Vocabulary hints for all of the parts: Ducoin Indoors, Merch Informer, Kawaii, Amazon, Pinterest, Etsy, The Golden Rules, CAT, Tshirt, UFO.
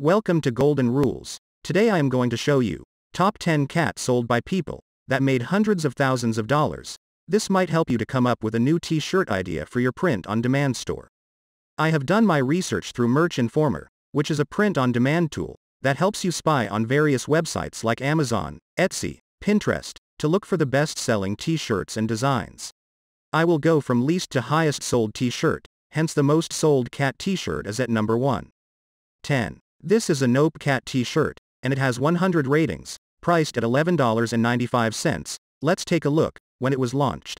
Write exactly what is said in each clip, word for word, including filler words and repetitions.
Welcome to Golden Rules. Today I am going to show you top ten cats sold by people that made hundreds of thousands of dollars. This might help you to come up with a new t-shirt idea for your print-on-demand store. I have done my research through Merch Informer, which is a print-on-demand tool that helps you spy on various websites like Amazon, Etsy, Pinterest, to look for the best-selling t-shirts and designs. I will go from least to highest sold t-shirt, hence the most sold cat t-shirt is at number one. ten. This is a Nope Cat t-shirt, and it has one hundred ratings, priced at eleven dollars and ninety-five cents, let's take a look, when it was launched.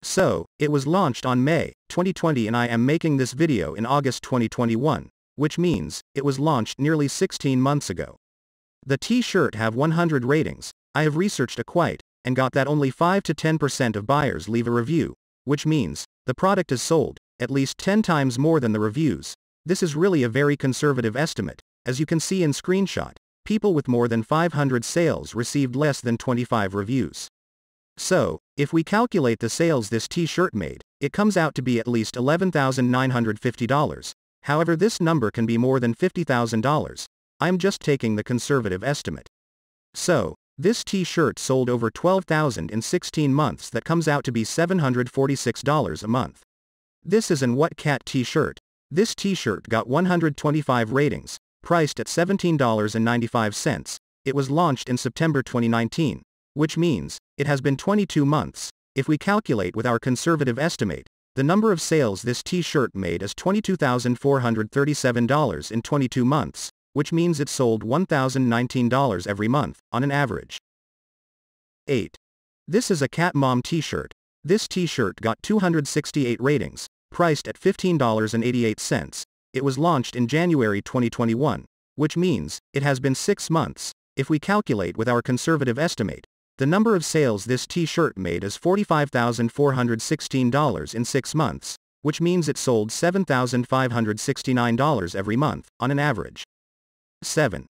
So, it was launched on May twenty twenty and I am making this video in August twenty twenty-one, which means, it was launched nearly sixteen months ago. The t-shirt have one hundred ratings, I have researched a quite, and got that only five to ten percent of buyers leave a review, which means, the product is sold, at least ten times more than the reviews. This is really a very conservative estimate. As you can see in screenshot, people with more than five hundred sales received less than twenty-five reviews. So, if we calculate the sales this t-shirt made, it comes out to be at least eleven thousand nine hundred fifty dollars, however this number can be more than fifty thousand dollars, I'm just taking the conservative estimate. So, this t-shirt sold over twelve thousand in sixteen months, that comes out to be seven hundred forty-six dollars a month. This is an What Cat t-shirt. This t-shirt got one hundred twenty-five ratings, priced at seventeen dollars and ninety-five cents, it was launched in September twenty nineteen, which means, it has been twenty-two months, if we calculate with our conservative estimate, the number of sales this t-shirt made is twenty-two thousand four hundred thirty-seven dollars in twenty-two months, which means it sold one thousand nineteen dollars every month, on an average. eight. This is a Cat Mom t-shirt. This t-shirt got two hundred sixty-eight ratings, priced at fifteen dollars and eighty-eight cents, it was launched in January twenty twenty-one, which means, it has been six months, if we calculate with our conservative estimate, the number of sales this t-shirt made is forty-five thousand four hundred sixteen dollars in six months, which means it sold seven thousand five hundred sixty-nine dollars every month, on an average. seven.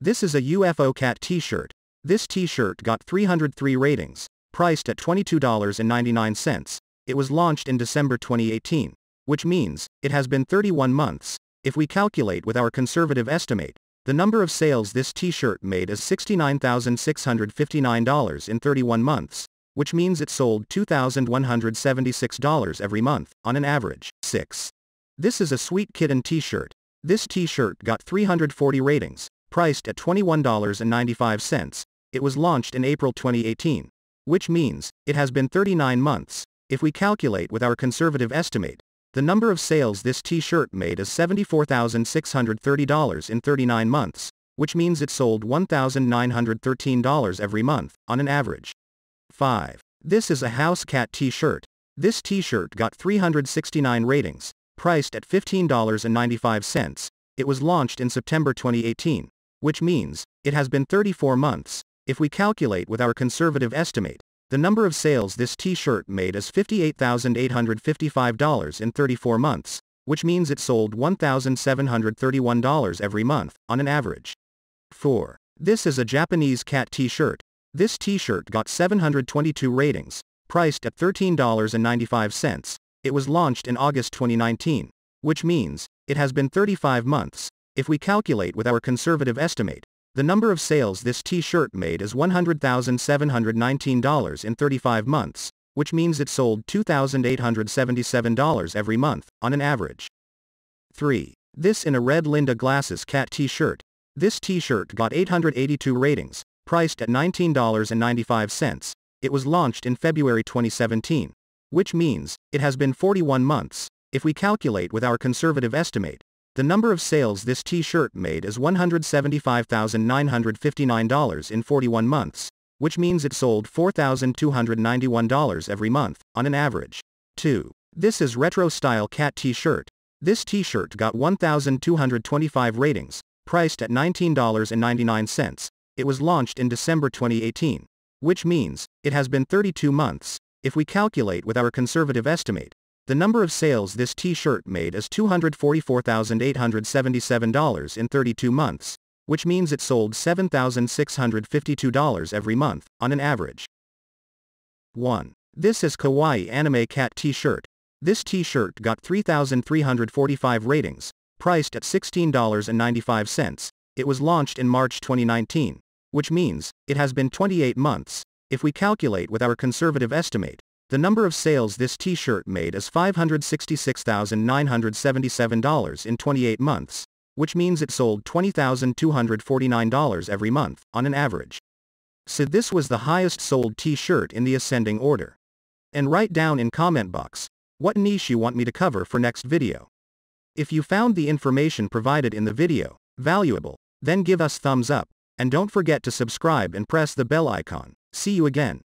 This is a U F O Cat t-shirt. This t-shirt got three hundred three ratings, priced at twenty-two dollars and ninety-nine cents, it was launched in December twenty eighteen, which means, it has been thirty-one months, if we calculate with our conservative estimate, the number of sales this t-shirt made is sixty-nine thousand six hundred fifty-nine dollars in thirty-one months, which means it sold two thousand one hundred seventy-six dollars every month, on an average. six. This is a Sweet Kitten t-shirt. This t-shirt got three hundred forty ratings, priced at twenty-one dollars and ninety-five cents, it was launched in April twenty eighteen, which means, it has been thirty-nine months, if we calculate with our conservative estimate, the number of sales this t-shirt made is seventy-four thousand six hundred thirty dollars in thirty-nine months, which means it sold one thousand nine hundred thirteen dollars every month, on an average. five. This is a House Cat t-shirt. This t-shirt got three hundred sixty-nine ratings, priced at fifteen dollars and ninety-five cents, it was launched in September twenty eighteen, which means, it has been thirty-four months, if we calculate with our conservative estimate, the number of sales this t-shirt made is fifty-eight thousand eight hundred fifty-five dollars in thirty-four months, which means it sold one thousand seven hundred thirty-one dollars every month, on an average. four. This is a Japanese Cat t-shirt. This t-shirt got seven hundred twenty-two ratings, priced at thirteen dollars and ninety-five cents, it was launched in August twenty nineteen, which means, it has been thirty-five months, if we calculate with our conservative estimate, the number of sales this t-shirt made is one hundred thousand seven hundred nineteen dollars in thirty-five months, which means it sold two thousand eight hundred seventy-seven dollars every month, on an average. three. This is a Red Linda Glasses Cat t-shirt. This t-shirt got eight hundred eighty-two ratings, priced at nineteen dollars and ninety-five cents, it was launched in February twenty seventeen, which means, it has been forty-one months, if we calculate with our conservative estimate, the number of sales this t-shirt made is one hundred seventy-five thousand nine hundred fifty-nine dollars in forty-one months, which means it sold four thousand two hundred ninety-one dollars every month, on an average. two. This is Retro Style Cat t-shirt. This t-shirt got one thousand two hundred twenty-five ratings, priced at nineteen dollars and ninety-nine cents, it was launched in December twenty eighteen, which means, it has been thirty-two months, if we calculate with our conservative estimate, the number of sales this t-shirt made is two hundred forty-four thousand eight hundred seventy-seven dollars in thirty-two months, which means it sold seven thousand six hundred fifty-two dollars every month, on an average. one. This is Kawaii Anime Cat t-shirt. This t-shirt got three thousand three hundred forty-five ratings, Priced at sixteen dollars and ninety-five cents, it was launched in March twenty nineteen, which means it has been twenty-eight months. If we calculate with our conservative estimate, the number of sales this t-shirt made is five hundred sixty-six thousand nine hundred seventy-seven dollars in twenty-eight months, which means it sold twenty thousand two hundred forty-nine dollars every month on an average. So this was the highest sold t-shirt in the ascending order. And write down in comment box what niche you want me to cover for next video. If you found the information provided in the video valuable, then give us thumbs up, and don't forget to subscribe and press the bell icon. See you again.